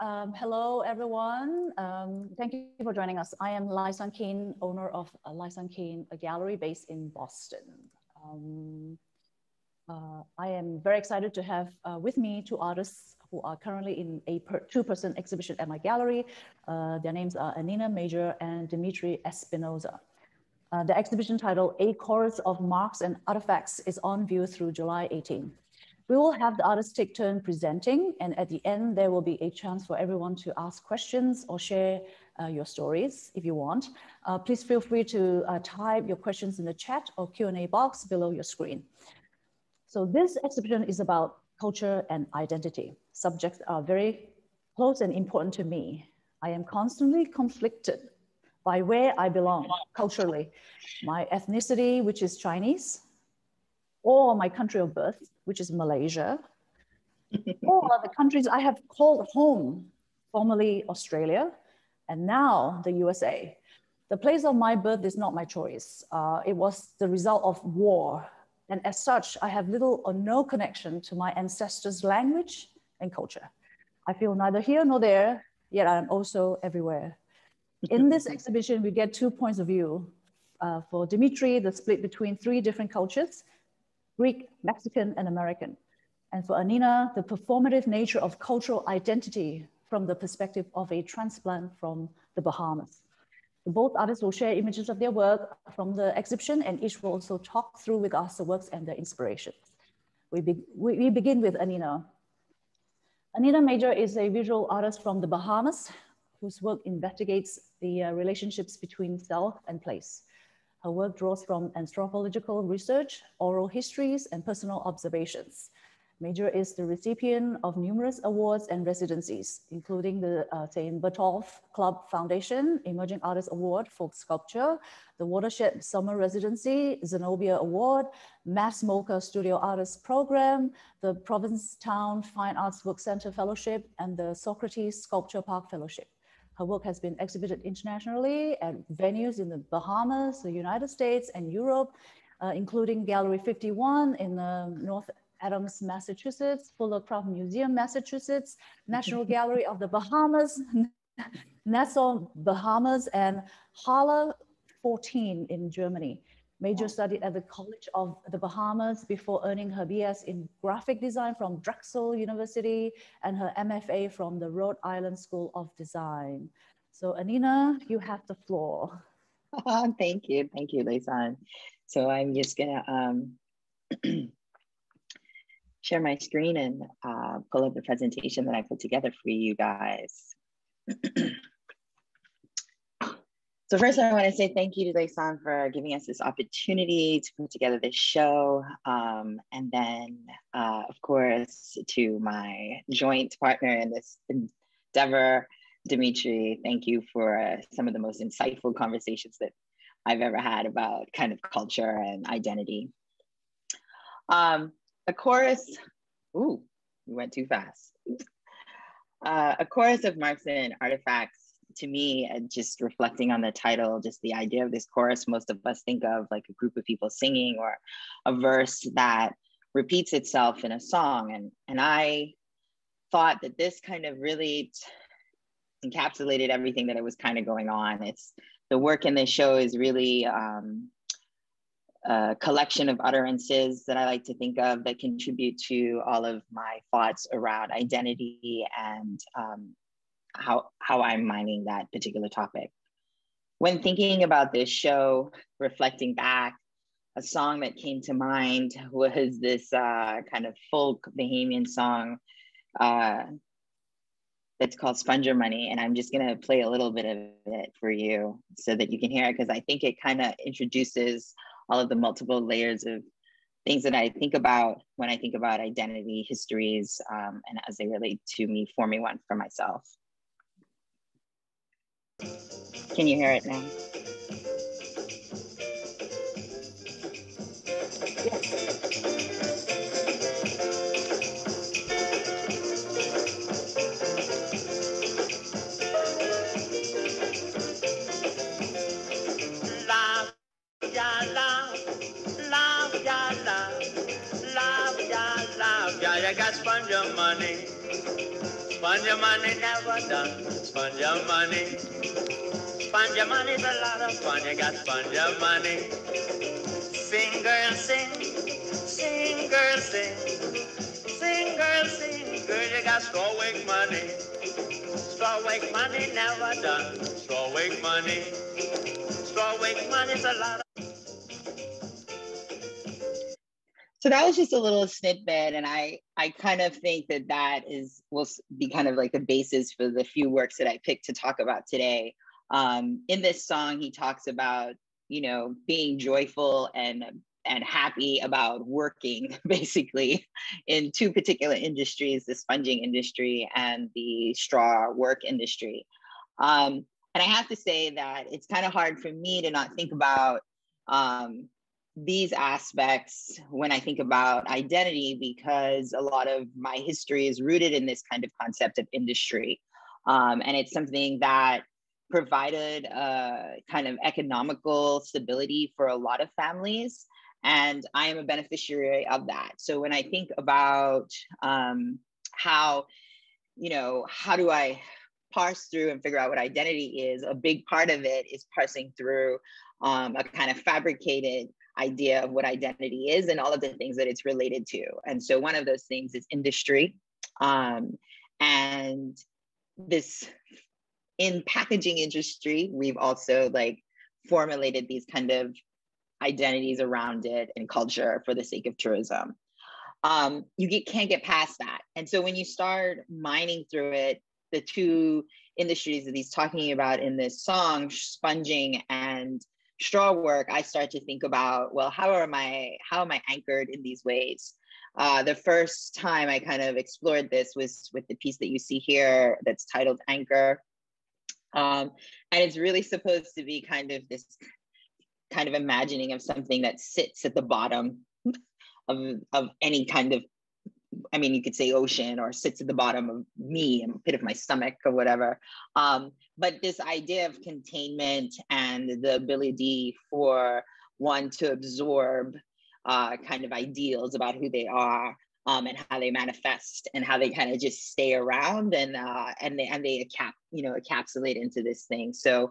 Hello, everyone. Thank you for joining us. I am Laisun Keane, owner of Laisun Keane, a gallery based in Boston. I am very excited to have with me two artists who are currently in a two-person exhibition at my gallery. Their names are Anina Major and Demetri Espinosa. The exhibition titled A Chorus of Marks and Artifacts is on view through July 18. We will have the artists take turn presenting, and at the end, there will be a chance for everyone to ask questions or share your stories if you want. Please feel free to type your questions in the chat or Q&A box below your screen. So this exhibition is about culture and identity. Subjects are very close and important to me. I am constantly conflicted by where I belong culturally, my ethnicity, which is Chinese, or my country of birth, which is Malaysia, or the countries I have called home, formerly Australia, and now the USA. The place of my birth is not my choice. It was the result of war. And as such, I have little or no connection to my ancestors' language and culture. I feel neither here nor there, yet I am also everywhere. In this exhibition, we get two points of view. For Demetri, the split between three different cultures, Greek, Mexican, and American. And for Anina, the performative nature of cultural identity from the perspective of a transplant from the Bahamas. Both artists will share images of their work from the exhibition, and each will also talk through with us the works and their inspirations. We begin with Anina. Anina Major is a visual artist from the Bahamas whose work investigates the relationships between self and place. Her work draws from anthropological research, oral histories, and personal observations. Major is the recipient of numerous awards and residencies, including the St. Bertolf Club Foundation Emerging Artist Award for Sculpture, the Watershed Summer Residency Zenobia Award, Mass Mocha Studio Artist Program, the Provincetown Fine Arts Book Center Fellowship, and the Socrates Sculpture Park Fellowship. Her work has been exhibited internationally at venues in the Bahamas, the United States, and Europe, including Gallery 51 in North Adams, Massachusetts, Fuller Craft Museum, Massachusetts, National Gallery of the Bahamas, Nassau, Bahamas, and Halle 14 in Germany. Major studied at the College of the Bahamas before earning her BS in graphic design from Drexel University and her MFA from the Rhode Island School of Design. So Anina, you have the floor. Oh, thank you. Thank you, Laisun. So I'm just gonna share my screen and pull up the presentation that I put together for you guys. So first, I want to say thank you to Laisun for giving us this opportunity to put together this show. And then, of course, to my joint partner in this endeavor, Demetri, thank you for some of the most insightful conversations that I've ever had about kind of culture and identity. A chorus, ooh, we went too fast. A chorus of marks and artifacts. To me, just reflecting on the title, just the idea of this chorus, most of us think of like a group of people singing or a verse that repeats itself in a song. And I thought that this kind of really encapsulated everything that it was kind of going on. It's the work in this show is really a collection of utterances that I like to think of that contribute to all of my thoughts around identity and how I'm mining that particular topic. When thinking about this show, reflecting back, a song that came to mind was this kind of folk Bahamian song that's called Sponge Money. And I'm just gonna play a little bit of it for you so that you can hear it, because I think it kind of introduces all of the multiple layers of things that I think about when I think about identity, histories, and as they relate to me forming one for myself. Can you hear it now? Love, yeah, I got sponge money. Sponge money never done. Sponge money. Sponge money's a lot of fun. You got sponge money. Sing, girl, sing. Sing, girl, sing. Sing, girl, sing. Girl, you got strawweight money. Strawweight money never done. Strawweight money. Strawweight money's a lot of. So that was just a little snippet, and I kind of think that will be kind of like the basis for the few works that I picked to talk about today. In this song, he talks about, you know, being joyful and happy about working, basically, in two particular industries, the sponging industry and the straw work industry. And I have to say that it's kind of hard for me to not think about these aspects when I think about identity, because a lot of my history is rooted in this kind of concept of industry. And it's something that provided a kind of economical stability for a lot of families. And I am a beneficiary of that. So when I think about how do I parse through and figure out what identity is, a big part of it is parsing through a kind of fabricated idea of what identity is and all of the things that it's related to. And so one of those things is industry. And this, in packaging industry, we've also like formulated these kind of identities around it and culture for the sake of tourism. You can't get past that. And so when you start mining through it, the two industries that he's talking about in this song, sponging and straw work, I start to think about, well, how am I anchored in these ways? The first time I kind of explored this was with the piece that you see here that's titled Anchor. And it's really supposed to be kind of this kind of imagining of something that sits at the bottom of any kind of, I mean, you could say ocean, or sits at the bottom of me and pit of my stomach or whatever. But this idea of containment and the ability for one to absorb kind of ideals about who they are and how they manifest and how they kind of just stay around and they encapsulate into this thing. So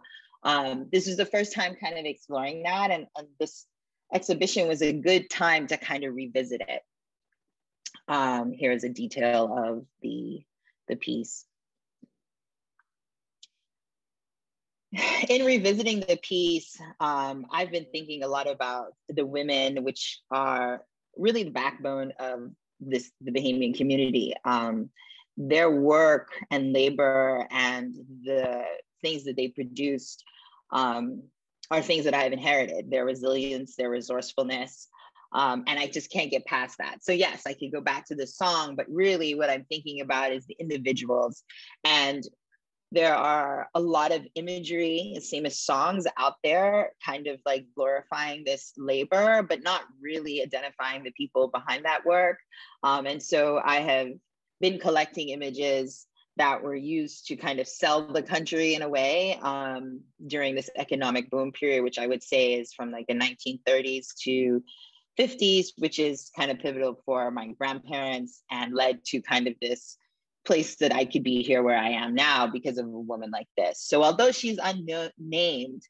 this is the first time kind of exploring that, and this exhibition was a good time to kind of revisit it. Here is a detail of the piece. In revisiting the piece, I've been thinking a lot about the women, which are really the backbone of the Bahamian community. Their work and labor and the things that they produced are things that I have inherited, their resilience, their resourcefulness. And I just can't get past that. So yes, I could go back to the song, but really what I'm thinking about is the individuals. And there are a lot of imagery, the same as songs out there, kind of like glorifying this labor, but not really identifying the people behind that work. And so I have been collecting images that were used to kind of sell the country in a way during this economic boom period, which I would say is from like the 1930s to 50s, which is kind of pivotal for my grandparents and led to kind of this place that I could be here where I am now because of a woman like this. So although she's unnamed,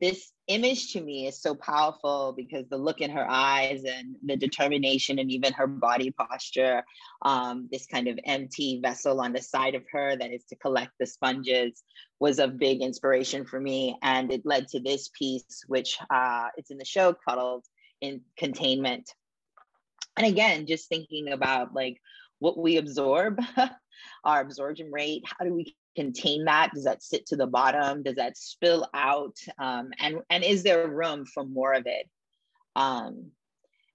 this image to me is so powerful because the look in her eyes and the determination and even her body posture, this kind of empty vessel on the side of her that is to collect the sponges, was a big inspiration for me. And it led to this piece, which it's in the show called in Containment. And again, just thinking about like what we absorb, our absorption rate, how do we contain that? Does that sit to the bottom? Does that spill out? And is there room for more of it?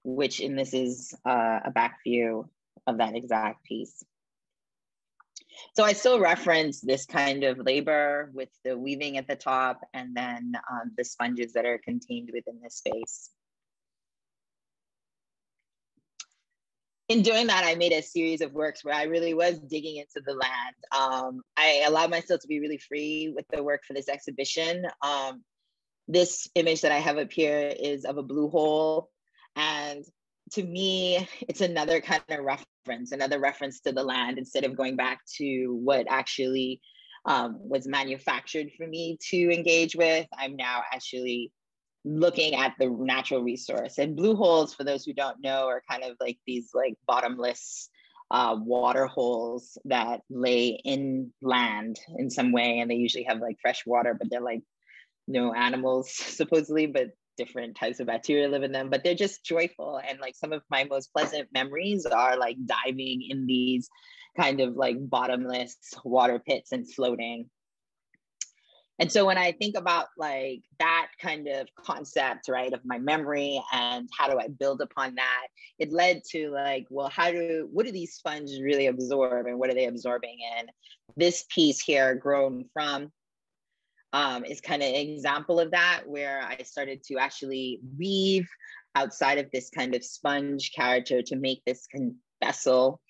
Which in this is a back view of that exact piece. So I still reference this kind of labor with the weaving at the top and then the sponges that are contained within this space. In doing that, I made a series of works where I really was digging into the land. I allowed myself to be really free with the work for this exhibition. This image that I have up here is of a blue hole, and to me, it's another kind of reference, another reference to the land, instead of going back to what actually was manufactured for me to engage with. I'm now actually looking at the natural resource. And blue holes, for those who don't know, are kind of like these like bottomless water holes that lay inland in some way. And they usually have like fresh water, but they're like no animals supposedly, but different types of bacteria live in them, but they're just joyful. And like some of my most pleasant memories are like diving in these kind of like bottomless water pits and floating. And so when I think about like that kind of concept, right, of my memory and how do I build upon that, it led to like, well, what do these sponges really absorb and what are they absorbing? And this piece here, Grown From, is kind of an example of that, where I started to actually weave outside of this kind of sponge character to make this vessel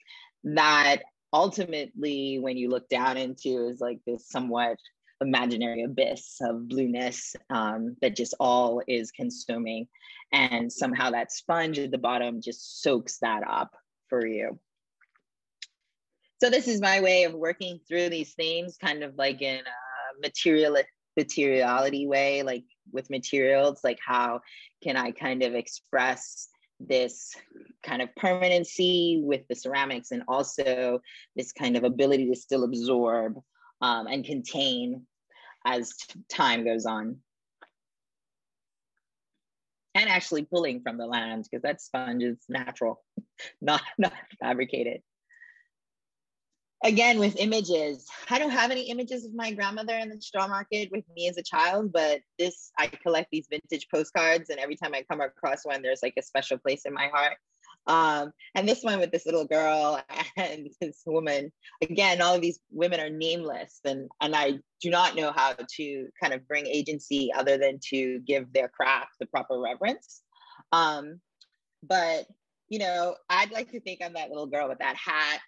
that ultimately, when you look down into, is like this somewhat imaginary abyss of blueness that just all is consuming. And somehow that sponge at the bottom just soaks that up for you. So this is my way of working through these themes, kind of like in materiality way, like with materials, like how can I kind of express this kind of permanency with the ceramics, and also this kind of ability to still absorb and contain as time goes on. And actually pulling from the land, because that sponge is natural, not fabricated. Again, with images, I don't have any images of my grandmother in the straw market with me as a child, but this, I collect these vintage postcards, and every time I come across one, there's like a special place in my heart. And this one with this little girl and this woman, again, all of these women are nameless, and I do not know how to kind of bring agency other than to give their craft the proper reverence. But, you know, I'd like to think I'm that little girl with that hat.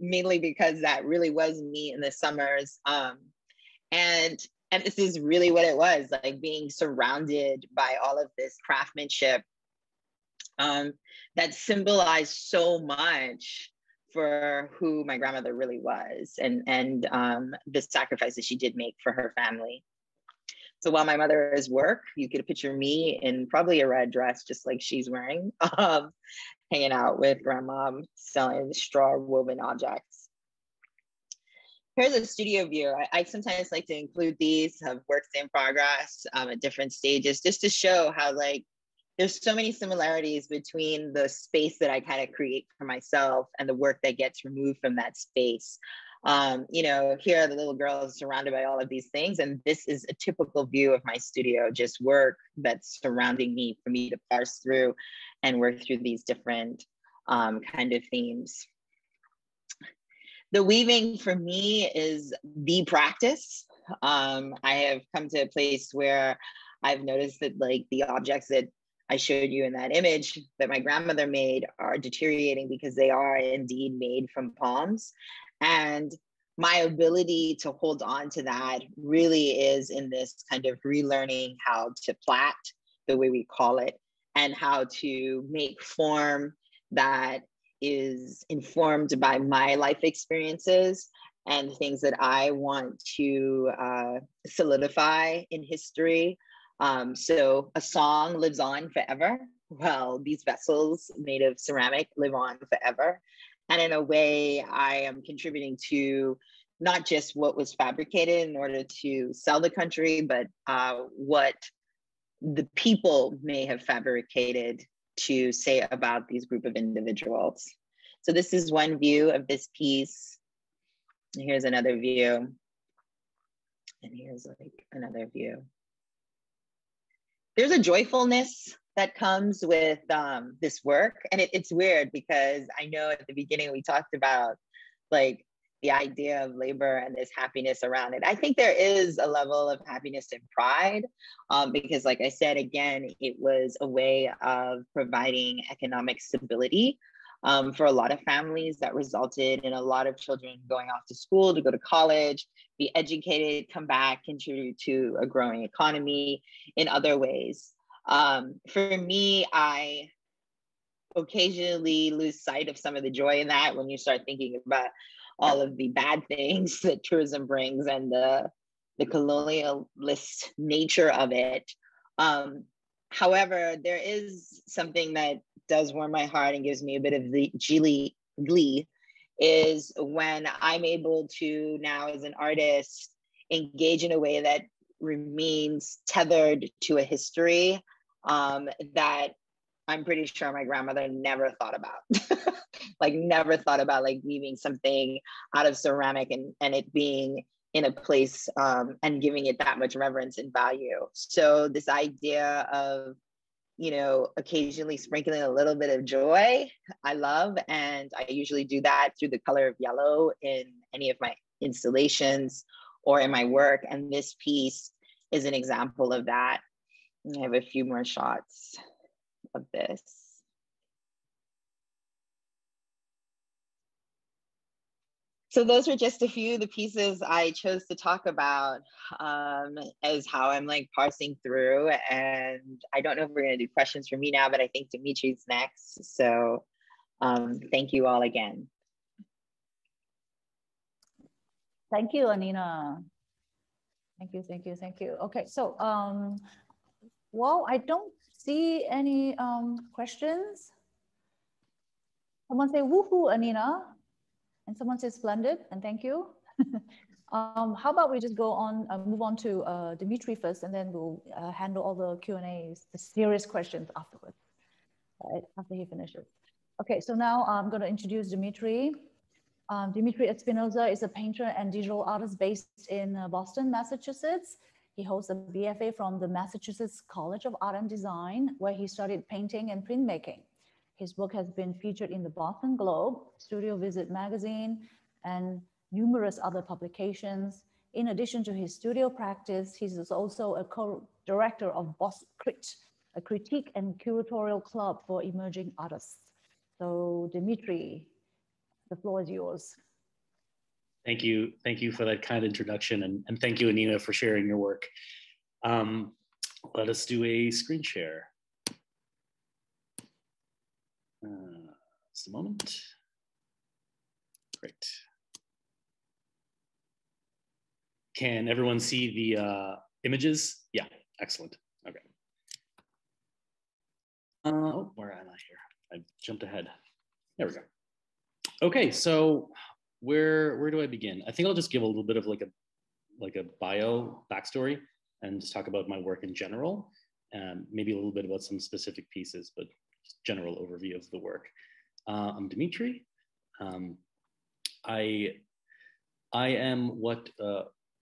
Mainly because that really was me in the summers. And this is really what it was, like being surrounded by all of this craftsmanship that symbolized so much for who my grandmother really was, and the sacrifice that she did make for her family. So while my mother is work, you could picture me in probably a red dress, just like she's wearing, hanging out with grandma, selling straw woven objects. Here's a studio view. I sometimes like to include these of works in progress at different stages, just to show how like there's so many similarities between the space that I kind of create for myself and the work that gets removed from that space. You know, here the little girl is surrounded by all of these things, and this is a typical view of my studio, just work that's surrounding me for me to parse through and work through these different kind of themes. The weaving for me is the practice. I have come to a place where I've noticed that like the objects that I showed you in that image that my grandmother made are deteriorating because they are indeed made from palms. And my ability to hold on to that really is in this kind of relearning how to plait, the way we call it, and how to make form that is informed by my life experiences and things that I want to solidify in history. So a song lives on forever. Well, these vessels made of ceramic live on forever. And in a way, I am contributing to not just what was fabricated in order to sell the country, but what the people may have fabricated to say about these group of individuals. So this is one view of this piece. Here's another view. And here's like another view. There's a joyfulness that comes with this work. And it's weird because I know at the beginning we talked about like the idea of labor and this happiness around it. I think there is a level of happiness and pride because like I said, again, it was a way of providing economic stability for a lot of families that resulted in a lot of children going off to school to go to college, be educated, come back, contribute to a growing economy in other ways. For me, I occasionally lose sight of some of the joy in that when you start thinking about all of the bad things that tourism brings and the colonialist nature of it. However, there is something that does warm my heart and gives me a bit of the glee is when I'm able to now as an artist engage in a way that remains tethered to a history that I'm pretty sure my grandmother never thought about. Like never thought about like weaving something out of ceramic and it being in a place and giving it that much reverence and value. So this idea of, you know, occasionally sprinkling a little bit of joy, I love. And I usually do that through the color of yellow in any of my installations or in my work. And this piece is an example of that. I have a few more shots of this. So those were just a few of the pieces I chose to talk about as how I'm like parsing through. And I don't know if we're gonna do questions for me now, but I think Demetri's next. So thank you all again. Thank you, Anina. Thank you, thank you, thank you. Okay, so, well, I don't see any questions. Someone say woohoo, Anina. And someone says splendid, and thank you. How about we just go on, move on to Demetri first, and then we'll handle all the Q&As, the serious questions afterwards, right, after he finishes. Okay, so now I'm gonna introduce Demetri. Demetri Espinosa is a painter and digital artist based in Boston, Massachusetts. He holds a BFA from the Massachusetts College of Art and Design, where he studied painting and printmaking. His work has been featured in the Boston Globe, Studio Visit magazine, and numerous other publications. In addition to his studio practice, he's also a co-director of Boss Crit, a critique and curatorial club for emerging artists. So Demetri, the floor is yours. Thank you for that kind introduction, and thank you, Anina, for sharing your work. Let us do a screen share. Just a moment. Great. Can everyone see the images? Yeah, excellent. Okay. Oh, where am I here? I jumped ahead. There we go. Okay, so where do I begin? I think I'll just give a little bit of like a bio backstory and just talk about my work in general, and maybe a little bit about some specific pieces, but general overview of the work. I'm Demetri. I am what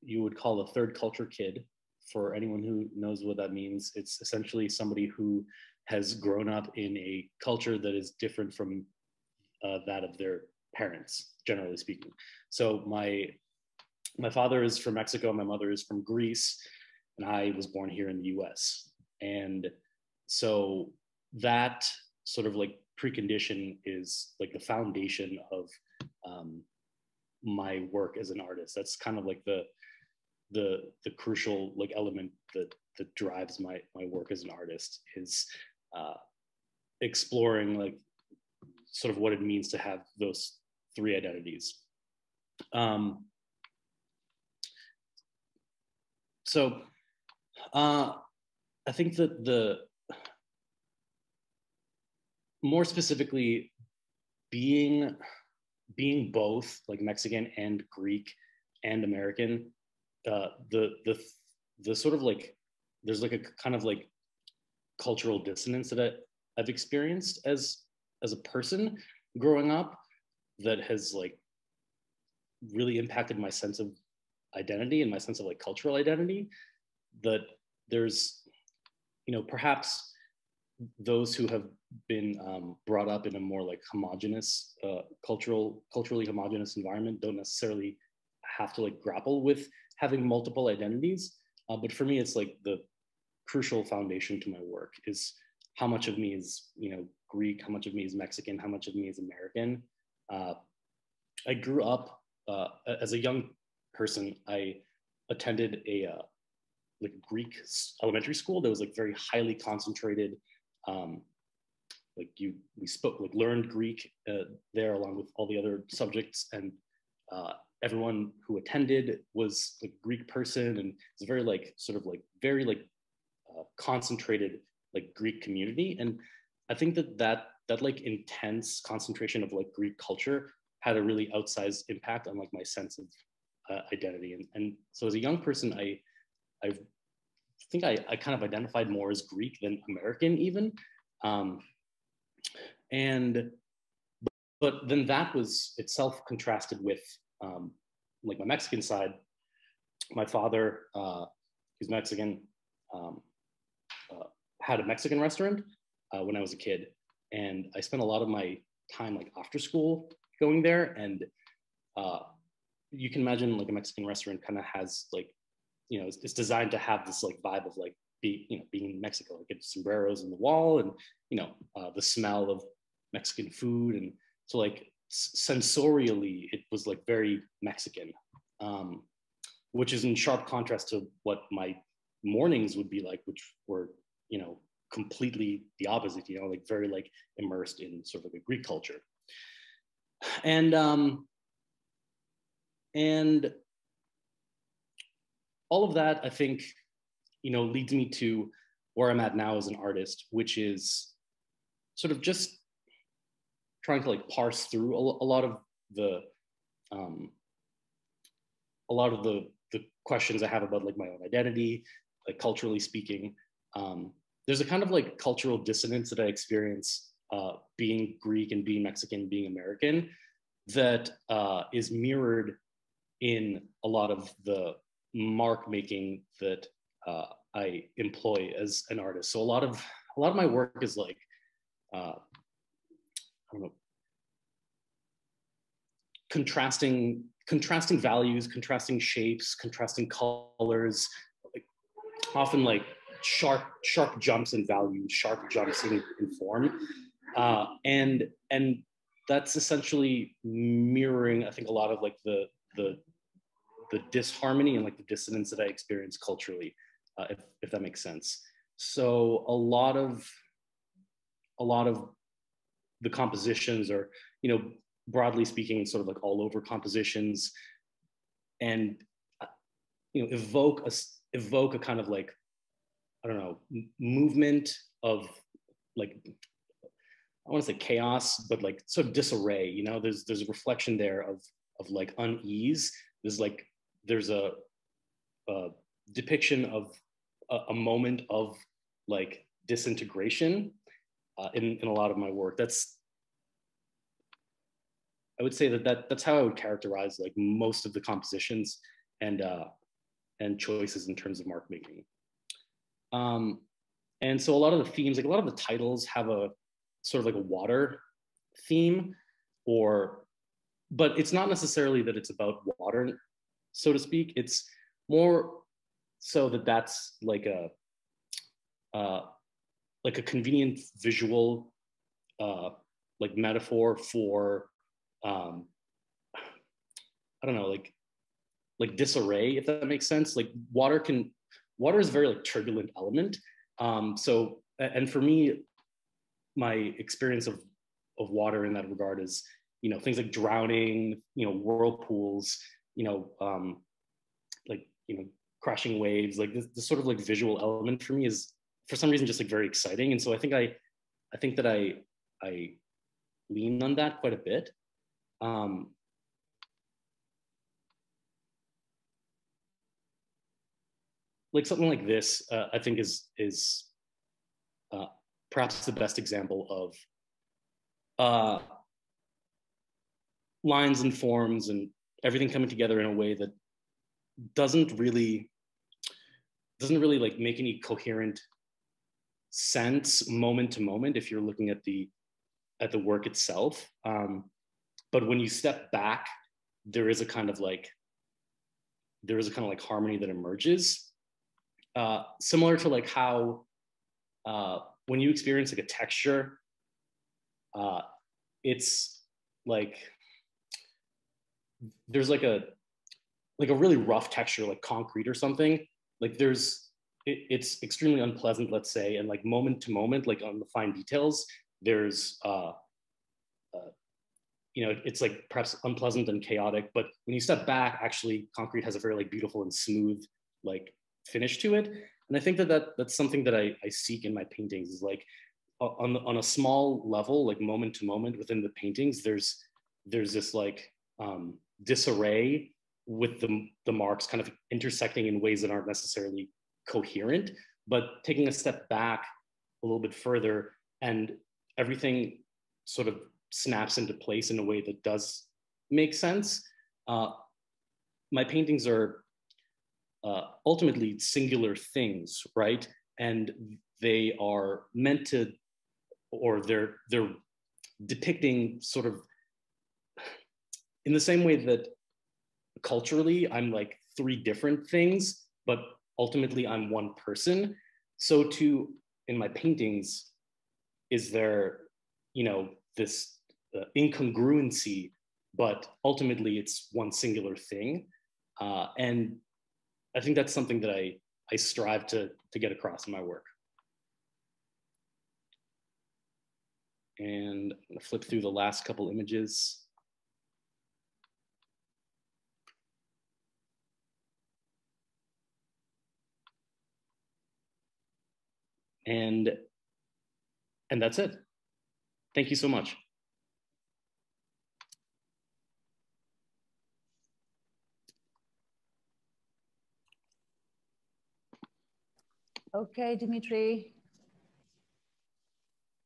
you would call a third culture kid. For anyone who knows what that means, it's essentially somebody who has grown up in a culture that is different from that of their parents, generally speaking. So my father is from Mexico, my mother is from Greece, and I was born here in the US. And so that sort of like precondition is like the foundation of my work as an artist. That's kind of like the crucial like element that drives my work as an artist is exploring like sort of what it means to have those three identities. So I think that more specifically, being both like Mexican and Greek and American, the sort of like, there's like a kind of like cultural dissonance that I've experienced as a person growing up that has like really impacted my sense of identity and my sense of like cultural identity, that there's, you know, perhaps those who have been brought up in a more like homogenous, culturally homogenous environment don't necessarily have to like grapple with having multiple identities. But for me, it's like the crucial foundation to my work is how much of me is, you know, Greek, how much of me is Mexican, how much of me is American. I grew up as a young person. I attended a like Greek elementary school that was like very highly concentrated. Like we spoke, like learned Greek there along with all the other subjects, and everyone who attended was a Greek person, and it's a very like sort of like very like concentrated like Greek community. And I think that that like intense concentration of like Greek culture had a really outsized impact on like my sense of identity. And so as a young person, I think I kind of identified more as Greek than American even. But then that was itself contrasted with like my Mexican side. My father, who's Mexican, had a Mexican restaurant when I was a kid. And I spent a lot of my time like after school going there. And you can imagine like a Mexican restaurant kind of has like, you know, it's designed to have this like vibe of like, being in Mexico, like get sombreros on the wall, and you know the smell of Mexican food, and so like sensorially it was like very Mexican, which is in sharp contrast to what my mornings would be like, which were, you know, completely the opposite, you know, like very like immersed in sort of like a Greek culture. And all of that, I think, you know, leads me to where I'm at now as an artist, which is sort of just trying to like parse through a lot of the questions I have about like my own identity, like culturally speaking. There's a kind of like cultural dissonance that I experience being Greek and being Mexican, being American, that is mirrored in a lot of the mark making that I employ as an artist. So a lot of my work is like, I don't know, contrasting values, contrasting shapes, contrasting colors, like, often like sharp jumps in value, sharp jumps in form, and that's essentially mirroring, I think, a lot of like the disharmony and like the dissonance that I experience culturally. If that makes sense. So a lot of the compositions are, you know, broadly speaking, sort of like all over compositions, and, you know, evoke a kind of like, I don't know, movement of like, I want to say chaos, but like sort of disarray, you know, there's a reflection there of like unease. There's a depiction of a moment of like disintegration in a lot of my work. That's, I would say that's how I would characterize like most of the compositions and choices in terms of mark making. And so a lot of the themes, like a lot of the titles have a sort of like a water theme, but it's not necessarily that it's about water, so to speak. It's more so that's like a convenient visual like metaphor for I don't know, like disarray, if that makes sense. Like water is a very like turbulent element. So and for me, my experience of water in that regard is, you know, things like drowning, you know, whirlpools, you know, like, you know, crashing waves, like this sort of like visual element for me is, for some reason, just like very exciting. And so I think that I lean on that quite a bit. Like something like this, I think is perhaps the best example of lines and forms and everything coming together in a way that doesn't really like make any coherent sense moment to moment if you're looking at the work itself, but when you step back, there is a kind of like harmony that emerges, similar to like how when you experience like a texture, it's like there's like a really rough texture, like concrete or something, like there's it's extremely unpleasant, let's say, and like moment to moment, like on the fine details, there's, you know, it's like perhaps unpleasant and chaotic, but when you step back, actually concrete has a very like beautiful and smooth like finish to it. And I think that, that's something that I seek in my paintings is like on a small level, like moment to moment within the paintings, there's this like disarray with the marks kind of intersecting in ways that aren't necessarily coherent, but taking a step back a little bit further and everything sort of snaps into place in a way that does make sense. My paintings are ultimately singular things, right? And they are meant to, or they're depicting sort of in the same way that culturally I'm like three different things, but ultimately I'm one person. So too in my paintings is there, you know, this incongruency, but ultimately it's one singular thing. And I think that's something that I strive to get across in my work. And I'm gonna flip through the last couple images. And that's it. Thank you so much. Okay, Demetri.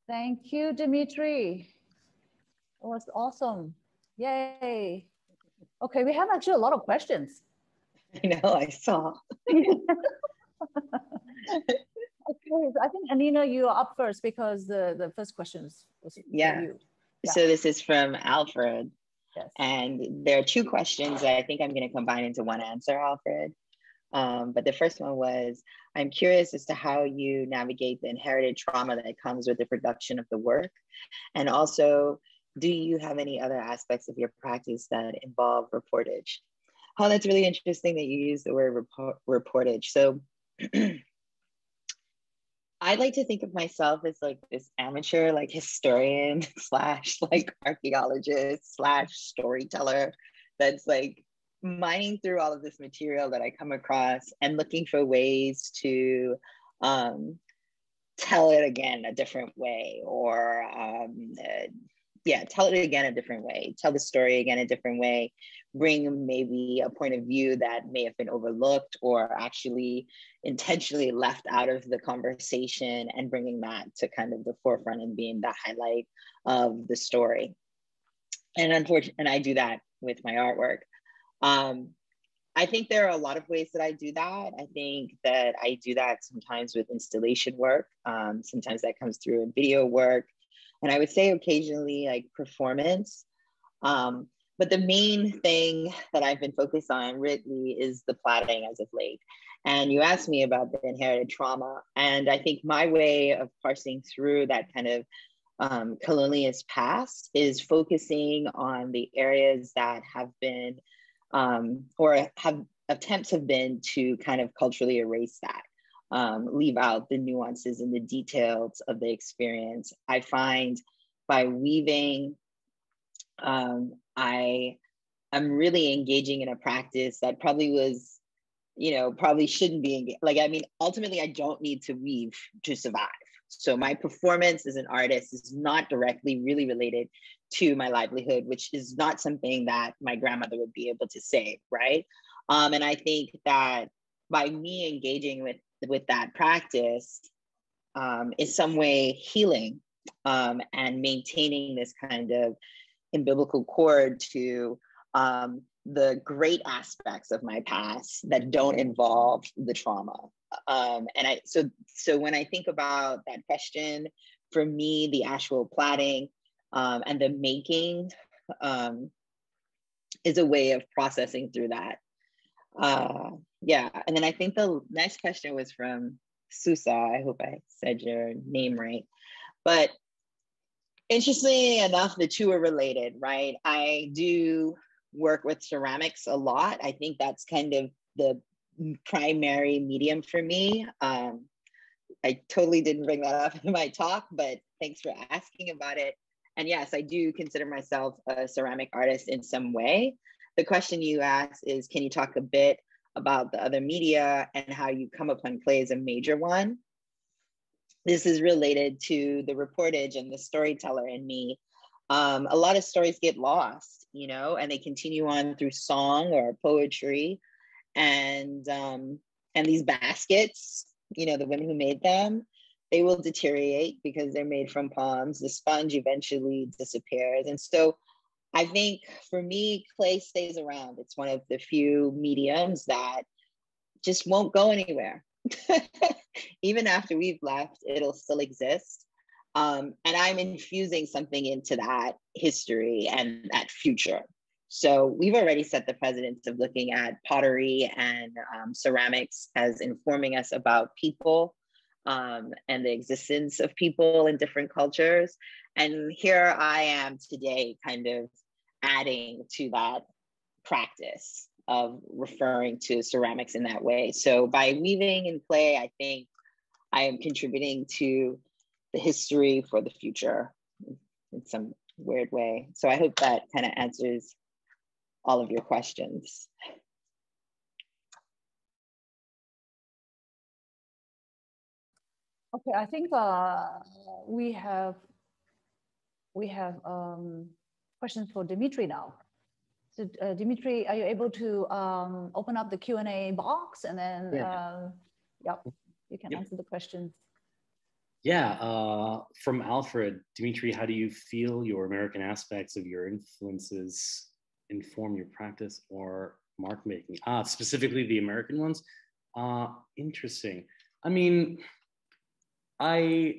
Thank you, Demetri. It was awesome. Yay. Okay, we have actually a lot of questions. I know, I saw. Okay, I think Anina, you are up first because the first question was for you. Yeah. So this is from Alfred. Yes. And there are two questions that I think I'm going to combine into one answer, Alfred. But the first one was, I'm curious as to how you navigate the inherited trauma that comes with the production of the work. And also, do you have any other aspects of your practice that involve reportage? Oh, that's really interesting that you use the word reportage. So I like to think of myself as like this amateur, like historian slash like archaeologist slash storyteller that's like mining through all of this material that I come across and looking for ways to tell it again a different way, or tell it again a different way, tell the story again a different way, bring maybe a point of view that may have been overlooked or actually intentionally left out of the conversation, and bringing that to kind of the forefront and being the highlight of the story. And I do that with my artwork. I think there are a lot of ways that I do that. I think that I do that sometimes with installation work. Sometimes that comes through in video work. And I would say occasionally like performance. But the main thing that I've been focused on really is the plaiting as of late. And you asked me about the inherited trauma. And I think my way of parsing through that kind of colonialist past is focusing on the areas that have been, attempts have been to kind of culturally erase that, leave out the nuances and the details of the experience. I find by weaving, I am really engaging in a practice that probably was, you know, probably shouldn't be engaged. Like, I mean, ultimately I don't need to weave to survive. So my performance as an artist is not directly really related to my livelihood, which is not something that my grandmother would be able to say, right? And I think that by me engaging with that practice is some way healing and maintaining this kind of umbilical cord to the great aspects of my past that don't involve the trauma. So when I think about that question, for me, the actual plaiting and the making is a way of processing through that. And then I think the next question was from Susa. I hope I said your name right. But interestingly enough, the two are related, right? I do work with ceramics a lot. I think that's kind of the primary medium for me. I totally didn't bring that up in my talk, but thanks for asking about it. And yes, I do consider myself a ceramic artist in some way. The question you asked is, can you talk a bit about the other media and how you come upon clay as a major one? This is related to the reportage and the storyteller in me. A lot of stories get lost, you know, and they continue on through song or poetry, and these baskets, you know, the women who made them, they will deteriorate because they're made from palms. The sponge eventually disappears. And so I think for me, clay stays around. It's one of the few mediums that just won't go anywhere. Even after we've left, it'll still exist. And I'm infusing something into that history and that future. So we've already set the precedence of looking at pottery and ceramics as informing us about people and the existence of people in different cultures. And here I am today kind of adding to that practice of referring to ceramics in that way. So by weaving in clay, I think I am contributing to the history for the future in some weird way. So I hope that kind of answers all of your questions. Okay, I think we have questions for Demetri now. So Demetri, are you able to open up the Q&A box, and then you can answer the questions. Yeah, from Alfred, Demetri, how do you feel your American aspects of your influences inform your practice or mark making? Ah, specifically the American ones? Interesting. I mean, I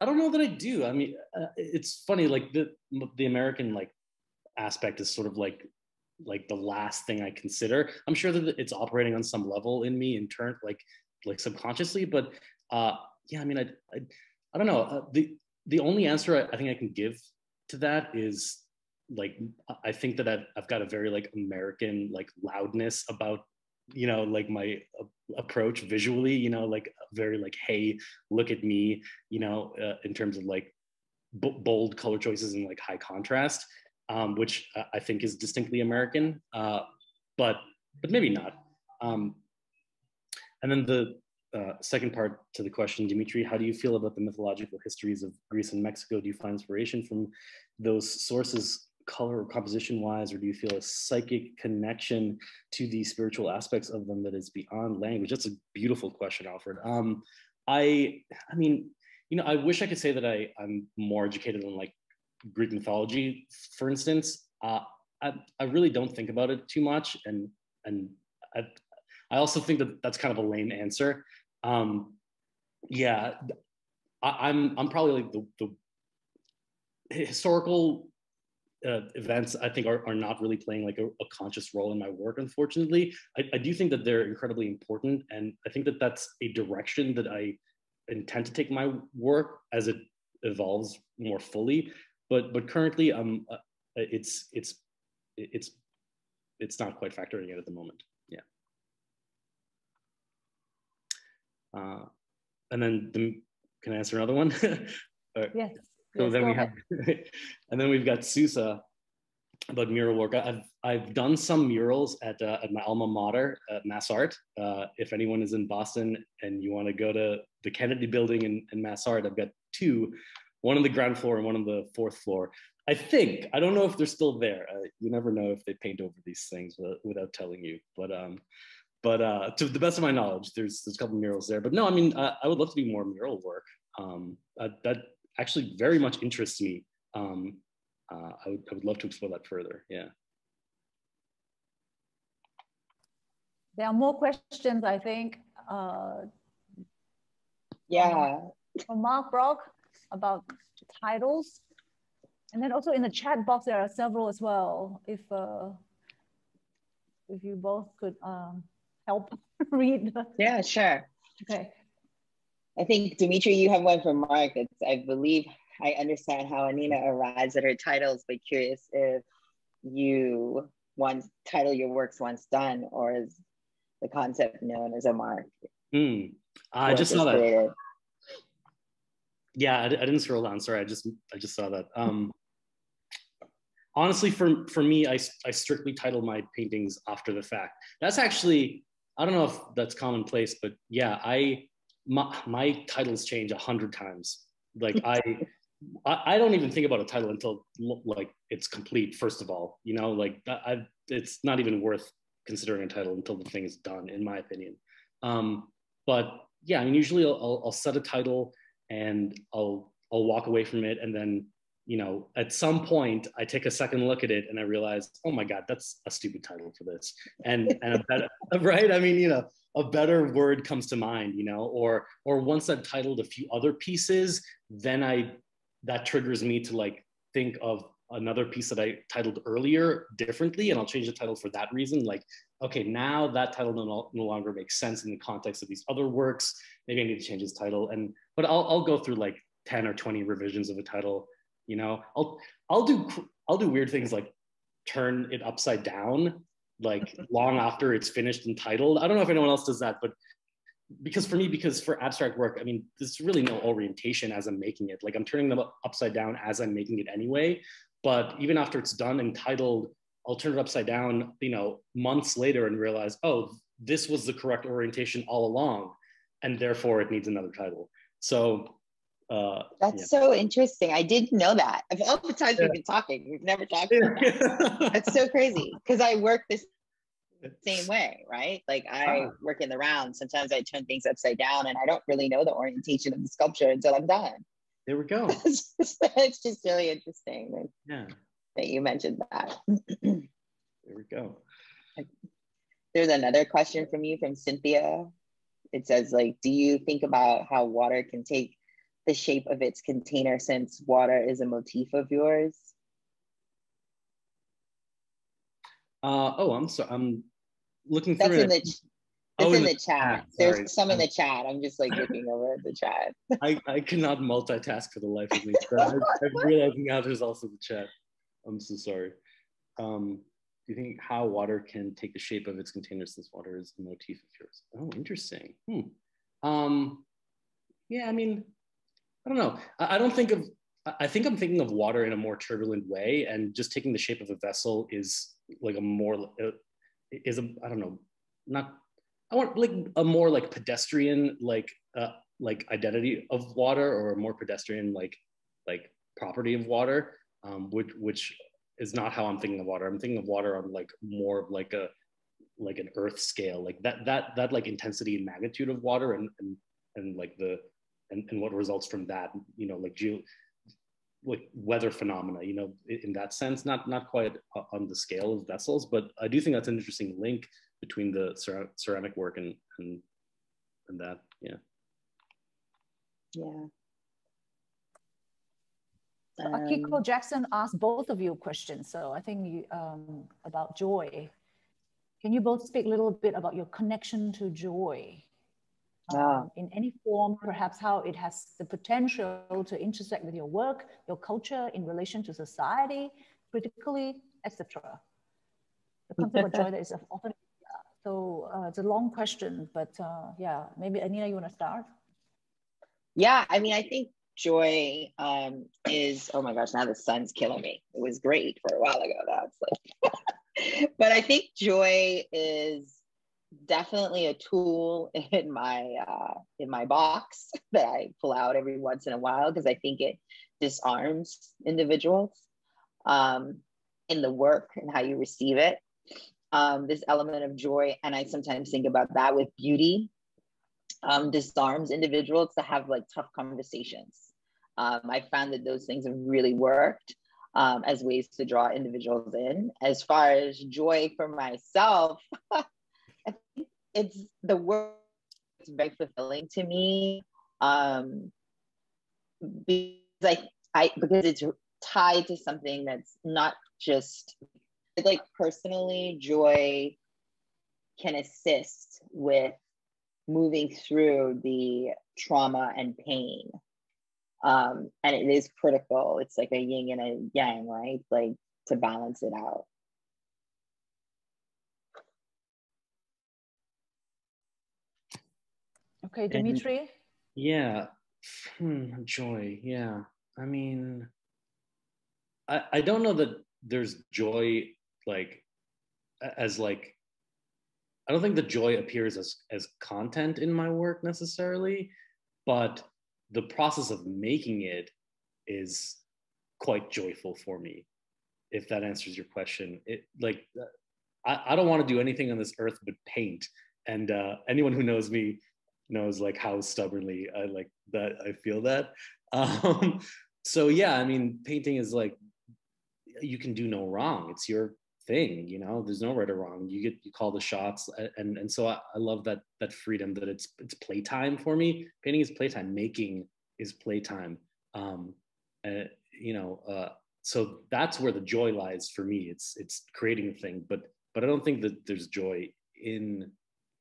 don't know that I do. I mean, it's funny, like the American like aspect is sort of like the last thing I consider. I'm sure that it's operating on some level in me in turn, like subconsciously, but yeah, I mean, I don't know. The only answer I think I can give to that is like, I think that I've got a very like American like loudness about, you know, like my approach visually, you know, like very like, hey, look at me, you know, in terms of like bold color choices and like high contrast, which I think is distinctly American, but maybe not. And then the second part to the question, Demetri, how do you feel about the mythological histories of Greece and Mexico? Do you find inspiration from those sources, color or composition wise, or do you feel a psychic connection to the spiritual aspects of them that is beyond language? That's a beautiful question, Alfred. I mean, you know, I wish I could say that I'm more educated on like Greek mythology, for instance. I really don't think about it too much, and I also think that that's kind of a lame answer. Yeah, I'm probably like the historical events, I think, are not really playing like a conscious role in my work, unfortunately. I do think that they're incredibly important, and I think that that's a direction that I intend to take my work as it evolves more fully. But currently, it's not quite factoring in at the moment. Yeah. And then can I answer another one? Right. Yes. So yes, then we have, and then we've got Sousa about mural work. I've done some murals at my alma mater, Mass Art. If anyone is in Boston and you want to go to the Kennedy Building and Mass Art, I've got two, one on the ground floor and one on the fourth floor. I think, I don't know if they're still there. You never know if they paint over these things without telling you, but to the best of my knowledge, there's a couple of murals there. But no, I mean, I would love to do more mural work. That actually very much interests me. I would love to explore that further, yeah. There are more questions, I think. From Mark Brock about titles. And then also in the chat box, there are several as well. If you both could help read. Yeah, sure. Okay. I think, Demetri, you have one from Mark. I believe I understand how Anina arrives at her titles, but curious if you once title your works once done, or is the concept known as a mark. I just saw that. Yeah, I didn't scroll down. Sorry, I just saw that. Honestly, for me, I strictly title my paintings after the fact. That's actually, I don't know if that's commonplace, but yeah, my titles change 100 times. Like I don't even think about a title until like it's complete. First of all, you know, like it's not even worth considering a title until the thing is done, in my opinion. But yeah, I mean, usually I'll set a title and I'll walk away from it, and then, you know, at some point I take a second look at it and I realize, oh my God, that's a stupid title for this. And a better, right? I mean, you know, a better word comes to mind, you know, or once I've titled a few other pieces, then that triggers me to like think of another piece that I titled earlier differently, and I'll change the title for that reason. Like, okay, now that title no longer makes sense in the context of these other works. Maybe I need to change this title. And, but I'll go through like 10 or 20 revisions of a title. You know, I'll do weird things like turn it upside down, like long after it's finished and titled. I don't know if anyone else does that, but because for abstract work, I mean, there's really no orientation as I'm making it. Like I'm turning them upside down as I'm making it anyway. But even after it's done and titled, I'll turn it upside down, you know, months later and realize, oh, this was the correct orientation all along, and therefore it needs another title. So that's so interesting. I didn't know that. Of all the times we've been talking, we've never talked about that. That's so crazy, because I work this same way, right? Like I work in the round. Sometimes I turn things upside down and I don't really know the orientation of the sculpture until I'm done. There we go. It's just really interesting that, that you mentioned that. There we go. There's another question from you, from Cynthia. It says, like, do you think about how water can take the shape of its container, since water is a motif of yours? Oh, I'm sorry. I'm looking through it. That's in the chat. There's some in the chat. I'm just like looking over at the chat. I cannot multitask for the life of me. I'm realizing now there's also the chat. I'm so sorry. Do you think how water can take the shape of its container, since water is a motif of yours? Oh, interesting. Yeah, I mean, I don't know. I think I'm thinking of water in a more turbulent way, and just taking the shape of a vessel is like a more, I don't know, not, I want like a more like pedestrian, like identity of water, or a more pedestrian, like property of water, which is not how I'm thinking of water. I'm thinking of water on like more of like an earth scale, like that like intensity and magnitude of water, and like and what results from that, you know, like weather phenomena, you know, in that sense, not quite on the scale of vessels, but I do think that's an interesting link between the ceramic work and that, yeah. Yeah. So Akiko Jackson asked both of you questions. So I think you, about joy. Can you both speak a little bit about your connection to joy? In any form, perhaps how it has the potential to intersect with your work, your culture, in relation to society, critically, etc. The concept of joy that is often, it's a long question, but yeah, maybe Anina, you want to start? Yeah, I mean, I think joy is, oh my gosh, now the sun's killing me. It was great for a while ago, now it's like, but I think joy is definitely a tool in my box that I pull out every once in a while, because I think it disarms individuals in the work and how you receive it. This element of joy, and I sometimes think about that with beauty, disarms individuals to have like tough conversations. I found that those things have really worked as ways to draw individuals in. As far as joy for myself, it's the work. It's very fulfilling to me because it's tied to something that's not just like personally. Joy can assist with moving through the trauma and pain, and it is critical. It's like a yin and a yang, right? Like to balance it out. Okay, Demetri? Yeah, joy, yeah. I mean, I don't know that there's joy, like, as like, I don't think the joy appears as content in my work necessarily, but the process of making it is quite joyful for me, if that answers your question. It, like, I don't want to do anything on this earth but paint. And anyone who knows me knows like how stubbornly I like that, I feel that. So yeah, I mean, painting is like, you can do no wrong. It's your thing, you know, there's no right or wrong. You call the shots. And so I love that freedom that it's playtime for me. Painting is playtime, making is playtime. You know, so that's where the joy lies for me. It's creating a thing, but I don't think that there's joy in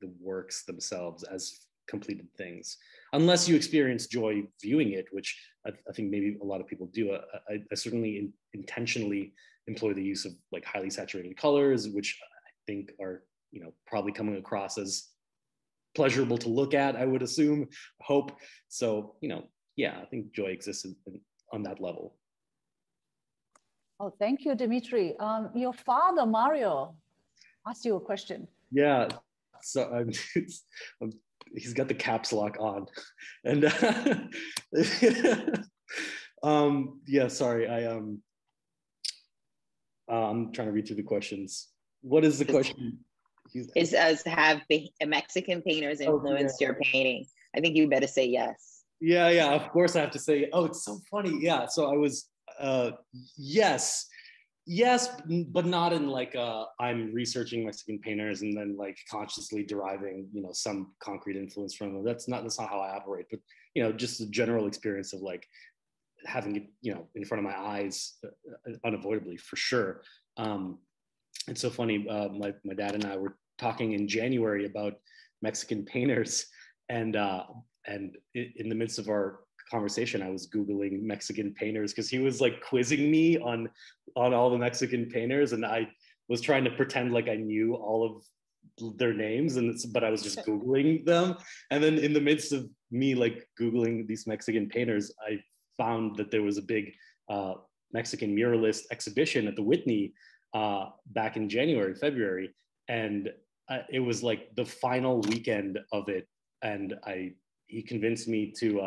the works themselves as completed things, unless you experience joy viewing it, which I think maybe a lot of people do. I certainly intentionally employ the use of like highly saturated colors, which I think are, you know, probably coming across as pleasurable to look at, I would assume, hope. So, you know, yeah, I think joy exists on that level. Oh, thank you, Demetri. Your father, Mario, asked you a question. Yeah, so he's got the caps lock on. And yeah, sorry, I'm trying to read through the questions. What is the question? It's as have Mexican painters influenced your painting? I think you better say yes. Yeah, yeah, of course I have to say, oh, it's so funny. Yeah, so I was, yes, but not in like I'm researching Mexican painters and then like consciously deriving, you know, some concrete influence from them. That's not how I operate. But you know, just the general experience of like having it, you know, in front of my eyes, unavoidably for sure. It's so funny. My dad and I were talking in January about Mexican painters, and in the midst of our conversation, I was Googling Mexican painters because he was like quizzing me on all the Mexican painters, and I was trying to pretend like I knew all of their names, but I was just Googling them. And then in the midst of me like Googling these Mexican painters, I found that there was a big Mexican muralist exhibition at the Whitney back in January, February, and it was like the final weekend of it, and he convinced me to,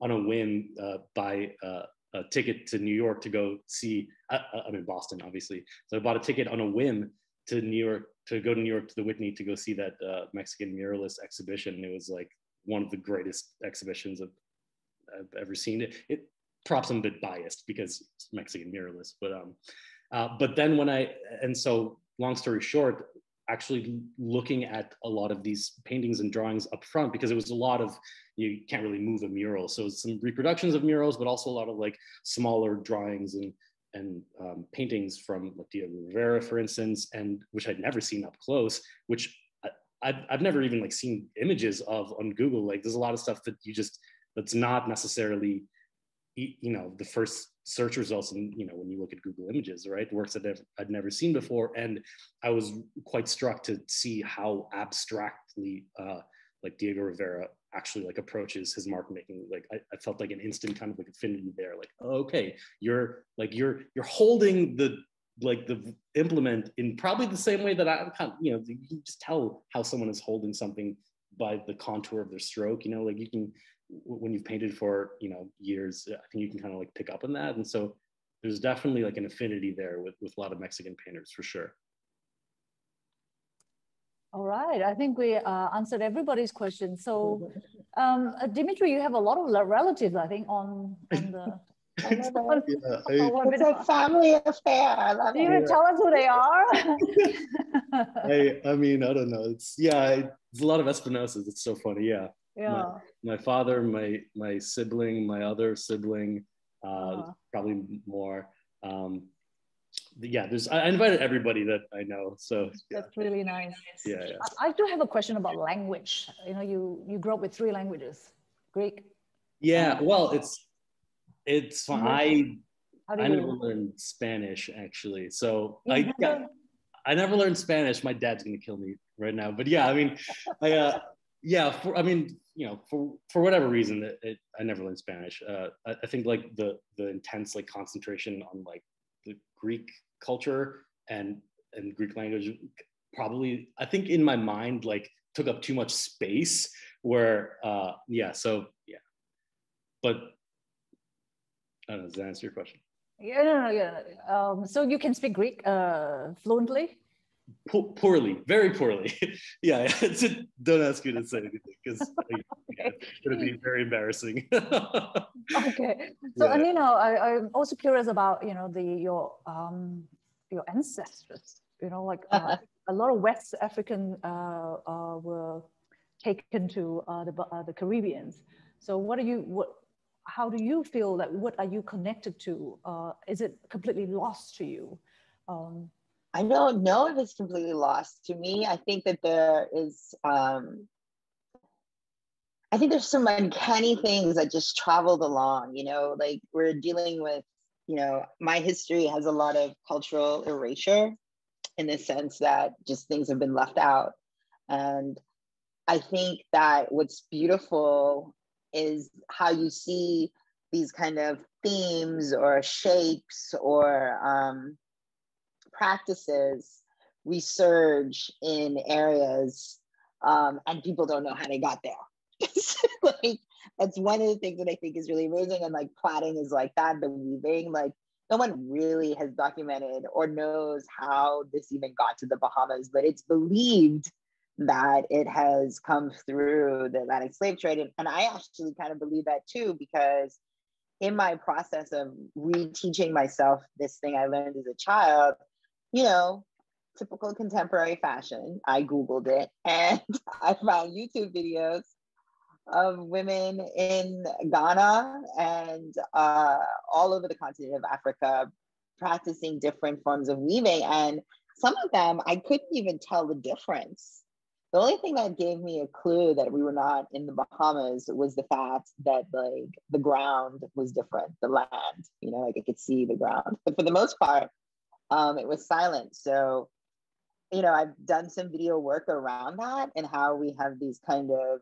on a whim, buy a ticket to New York to go see, I'm in Boston, obviously. So I bought a ticket on a whim to New York to the Whitney to go see that Mexican muralist exhibition. And it was like one of the greatest exhibitions I've ever seen. It props I'm a bit biased because it's Mexican muralist, but then so long story short, actually looking at a lot of these paintings and drawings up front, because it was a lot of, you can't really move a mural. So some reproductions of murals, but also a lot of like smaller drawings and paintings from Diego Rivera, for instance, and which I'd never seen up close, which I've never even like seen images of on Google. Like there's a lot of stuff that that's not necessarily, you know, the first search results, and you know, when you look at Google Images, right, works that I'd never seen before, and I was quite struck to see how abstractly like Diego Rivera actually like approaches his mark making. Like I felt like an instant kind of like affinity there. Like, oh, okay, you're holding the implement in probably the same way that I kind of, you know, you can just tell how someone is holding something by the contour of their stroke. You know, like you can, when you've painted for, you know, years, I think you can kind of like pick up on that. And so there's definitely like an affinity there with a lot of Mexican painters for sure. All right, I think we answered everybody's question. So Demetri, you have a lot of relatives, I think, on the it's a family affair. Do you tell us who they are? I mean, I don't know. It's, yeah, it's a lot of Espinosa's. It's so funny, yeah. Yeah. My father, my sibling, my other sibling, probably more. Yeah, I invited everybody that I know. So yeah. That's really nice. Yeah, yeah. I do have a question about language. You know, you grew up with 3 languages, Greek. Yeah, well, it's fine. I never learned Spanish, actually. So I never learned Spanish. My dad's gonna kill me right now. But yeah, I mean, yeah, I mean, you know, for whatever reason, I never learned Spanish. I think like the intense like concentration on like the Greek culture and Greek language probably, I think in my mind, like took up too much space where, yeah, so yeah. But I don't know, does that answer your question? Yeah, no, yeah. So you can speak Greek fluently? Poorly, very poorly. Yeah, don't ask me to say anything because yeah, it's going to be very embarrassing. Okay, so yeah. Anina, I'm also curious about your ancestors. You know, like a lot of West African were taken to the Caribbean. So, how do you feel that? What are you connected to? Is it completely lost to you? I don't know if it's completely lost to me. I think that there is, I think there's some uncanny things that just traveled along, you know, like we're dealing with, you know, my history has a lot of cultural erasure in the sense that just things have been left out. And I think that what's beautiful is how you see these kind of themes or shapes or, practices resurge in areas and people don't know how they got there. Like that's one of the things that I think is really amazing, and like plaiting is like that, the weaving, like no one really has documented or knows how this even got to the Bahamas, but it's believed that it has come through the Atlantic slave trade. And I actually kind of believe that too, because in my process of reteaching myself this thing I learned as a child, you know, typical contemporary fashion, I Googled it and I found YouTube videos of women in Ghana and all over the continent of Africa practicing different forms of weaving. And some of them, I couldn't even tell the difference. The only thing that gave me a clue that we were not in the Bahamas was the fact that like the ground was different, the land, you know, like I could see the ground, but for the most part, it was silent. So, you know, I've done some video work around that and how we have these kind of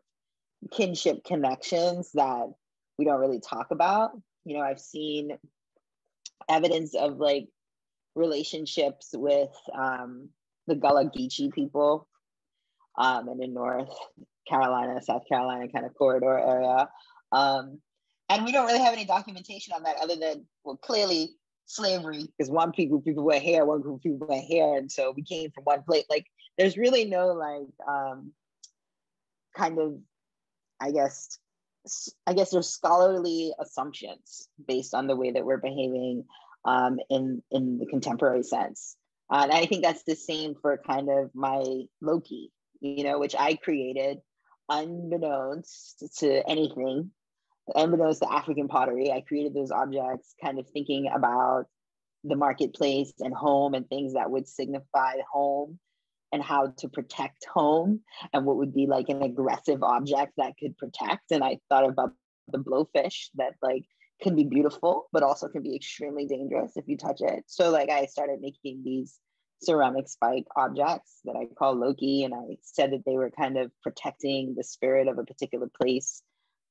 kinship connections that we don't really talk about. You know, I've seen evidence of like relationships with the Gullah Geechee people and in North Carolina, South Carolina kind of corridor area. And we don't really have any documentation on that other than, well, clearly slavery is one group people wear hair, one group people wear hair, and so we came from one place. Like there's really no like kind of, I guess there's scholarly assumptions based on the way that we're behaving in the contemporary sense. And I think that's the same for kind of my Loki, you know, which I created unbeknownst to anything, unbeknownst to African pottery. I created those objects kind of thinking about the marketplace and home and things that would signify home and how to protect home and what would be like an aggressive object that could protect. And I thought about the blowfish that like can be beautiful, but also can be extremely dangerous if you touch it. So like I started making these ceramic spike objects that I call Loki, and I said that they were kind of protecting the spirit of a particular place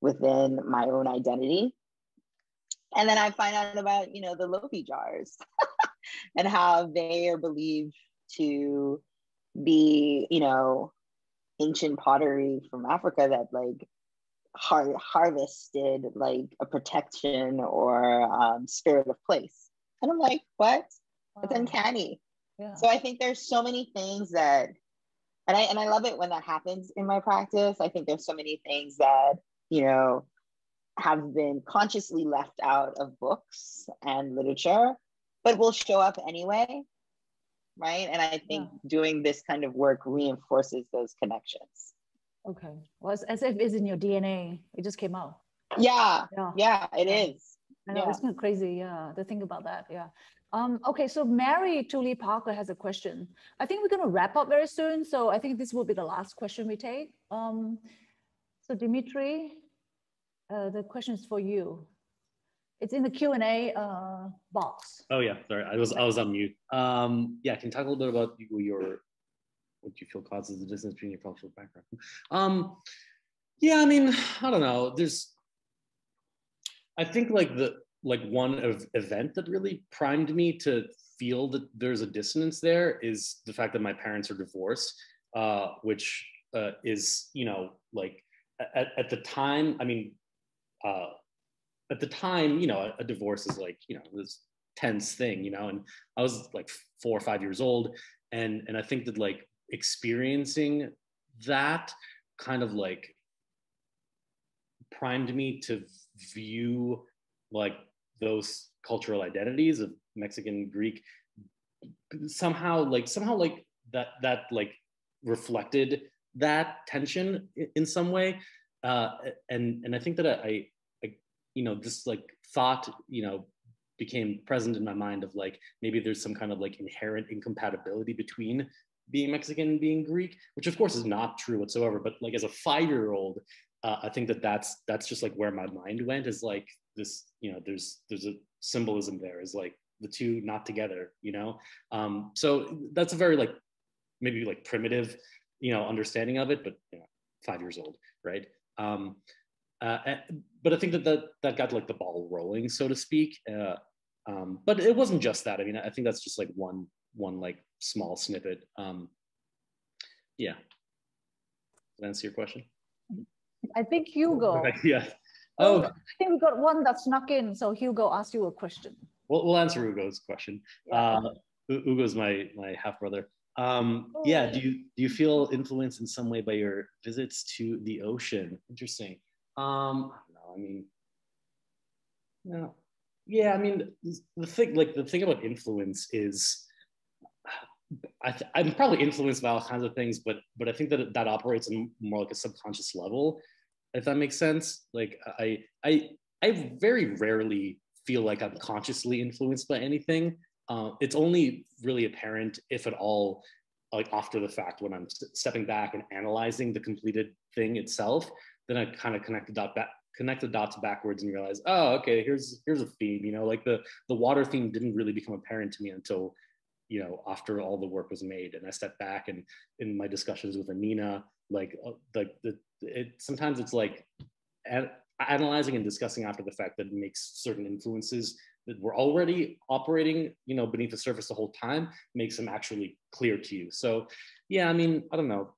within my own identity. And then I find out about, you know, the Lobi jars and how they are believed to be, you know, ancient pottery from Africa that like harvested like a protection or spirit of place. And I'm like, what? Wow. It's uncanny. Yeah. So I think there's so many things that, and I love it when that happens in my practice. I think there's so many things that, you know, have been consciously left out of books and literature, but will show up anyway, right? And I think doing this kind of work reinforces those connections. Okay. Well, it's as if it's in your DNA. It just came out. Yeah. Yeah, yeah, it is. I know, yeah. It's kind of crazy. Yeah. To think about that. Yeah. Okay. So Mary Tully Parker has a question. I think we're going to wrap up very soon. So I think this will be the last question we take. So Demetri, the question is for you. It's in the Q&A box. Oh yeah. Sorry. I was on mute. Yeah. Can you talk a little bit about your what you feel causes the distance between your cultural background? Yeah, I mean, I don't know. There's, I think like the, one event that really primed me to feel that there's a dissonance there is the fact that my parents are divorced, which is, you know, like at the time, I mean, at the time, you know, a divorce is like, you know, this tense thing, you know, and I was like 4 or 5 years old. And I think that like experiencing that kind of like primed me to view like those cultural identities of Mexican, Greek, somehow like that like reflected that tension in some way. And I think that I you know, this like thought, you know, became present in my mind of like, maybe there's some kind of like inherent incompatibility between being Mexican and being Greek, which of course is not true whatsoever. But like as a 5-year-old, I think that that's just like where my mind went, is like this, you know, there's a symbolism there, is like the two not together, you know? So that's a very like, maybe like primitive, you know, understanding of it, but you know, 5 years old, right? But I think that that got like the ball rolling, so to speak. But it wasn't just that. I mean, I think that's just like one like small snippet. Yeah. Did I answer your question? I think Hugo. Yeah. Oh, I think we got one that snuck in. So Hugo asked you a question. We'll answer Hugo's question. Yeah. Hugo's my half brother. Yeah. Do you feel influenced in some way by your visits to the ocean? Interesting. I don't know. I mean, no. Yeah. I mean, the thing about influence is, I'm probably influenced by all kinds of things, but I think that that operates on more like a subconscious level, if that makes sense. Like I very rarely feel like I'm consciously influenced by anything. It's only really apparent, if at all, like after the fact, when I'm stepping back and analyzing the completed thing itself, then I kind of connect the dots backwards and realize, oh, okay, here's a theme, you know, like the water theme didn't really become apparent to me until, you know, after all the work was made. And I stepped back, and in my discussions with Anina, sometimes it's like analyzing and discussing after the fact that makes certain influences that were already operating, you know, beneath the surface the whole time, makes them actually clear to you. So yeah, I mean, I don't know,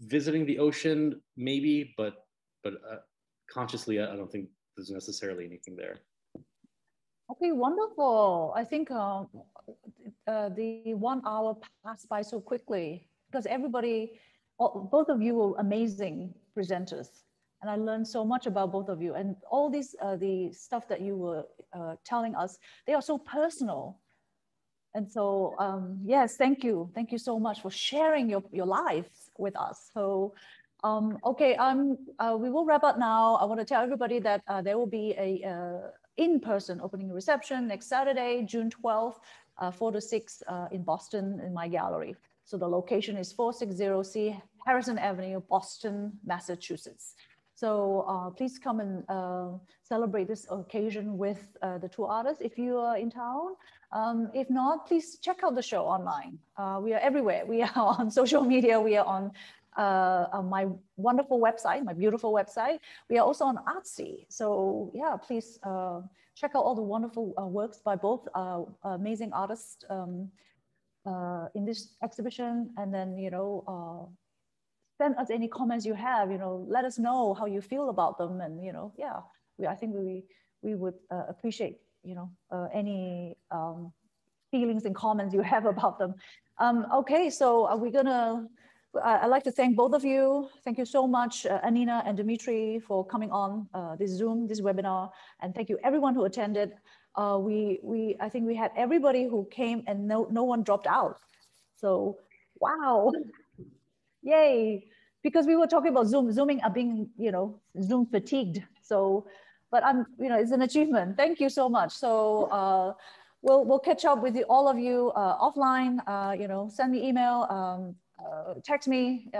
visiting the ocean maybe, but consciously, I don't think there's necessarily anything there. Okay, wonderful. I think the 1 hour passed by so quickly because both of you were amazing presenters, and I learned so much about both of you. And all these, the stuff that you were telling us, they are so personal. And so, yes, thank you. Thank you so much for sharing your lives with us. So. Okay, we will wrap up now. I want to tell everybody that there will be a in-person opening reception next Saturday, June 12th, 4 to 6 in Boston in my gallery. So the location is 460C Harrison Avenue, Boston, Massachusetts. So please come and celebrate this occasion with the two artists if you are in town. If not, please check out the show online. We are everywhere. We are on social media. We are on my wonderful website, my beautiful website. We are also on Artsy. So yeah, please check out all the wonderful works by both amazing artists in this exhibition. And then, you know, send us any comments you have, you know, let us know how you feel about them. And, you know, yeah, I think we would appreciate, you know, any feelings and comments you have about them. Okay, so are we gonna, I'd like to thank both of you. Thank you so much, Anina and Demetri, for coming on this Zoom, this webinar. And thank you everyone who attended. I think we had everybody who came, and no one dropped out. So, wow, yay. Because we were talking about Zooming, being, you know, Zoom fatigued. So, but I'm, you know, it's an achievement. Thank you so much. So, we'll catch up with all of you offline, you know, send me email. Text me,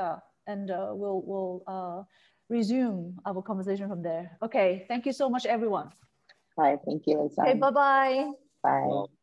and we'll resume our conversation from there. Okay, thank you so much, everyone. All right, thank you. Okay, bye-bye. Bye.